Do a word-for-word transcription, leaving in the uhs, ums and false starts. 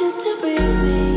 you to breathe me.